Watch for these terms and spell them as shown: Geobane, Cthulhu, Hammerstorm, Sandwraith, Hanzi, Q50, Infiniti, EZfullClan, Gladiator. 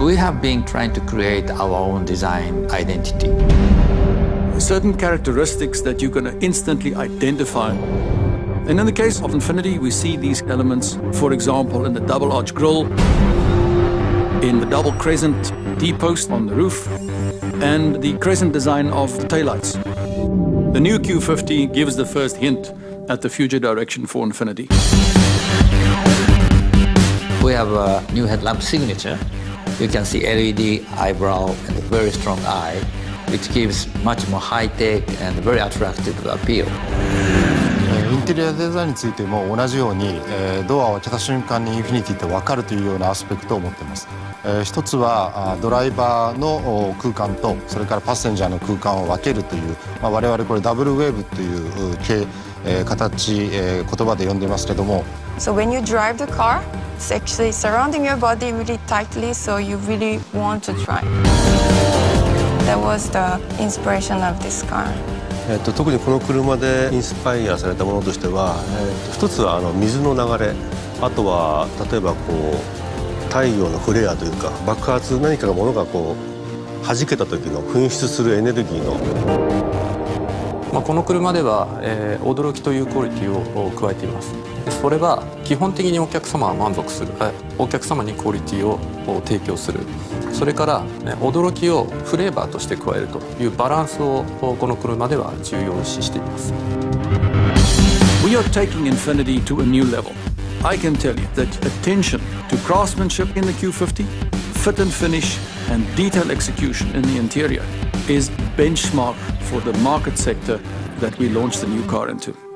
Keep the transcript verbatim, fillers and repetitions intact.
We have been trying to create our own design identity. Certain characteristics that you're going to instantly identify. And in the case of Infiniti, we see these elements, for example, in the double arch grille, in the double crescent D-post on the roof, and the crescent design of the taillights. The new Q fifty gives the first hint at the future direction for Infiniti. We have a new headlamp signature. You can see L E D eyebrow and a very strong eye, which gives much more high-tech and very attractive appeal. インテリアデザインについても同じように、えー、ドアを開けた瞬間にインフィニティって分かるというようなアスペクトを持っています。えー、一つはドライバーの空間とそれからパッセンジャーの空間を分けるという、まあ、我々これダブルウェーブという形、えー、形、えー、言葉で呼んでいますけども。So when you drive the car, it's actually surrounding your body really tightly, so you really want to try. That was the inspiration of this car. えっと特にこの車でインスパイアされたものとしては、えっと一つはあの水の流れ、あとは例えばこう太陽のフレアというか爆発何かのものがこう弾けた時の噴出するエネルギーの。まあこの車では、えー、驚きというクオリティを加えています。それは基本的にお客様は満足する、お客様にクオリティを提供する。 それから驚きをフレーバーとして加えるというバランスをこの車では重要視しています。We are taking Infiniti to a new level. I can tell you that attention to craftsmanship in the Q fifty, fit and finish, and detail execution in the interior is benchmark for the market sector that we launched the new car into.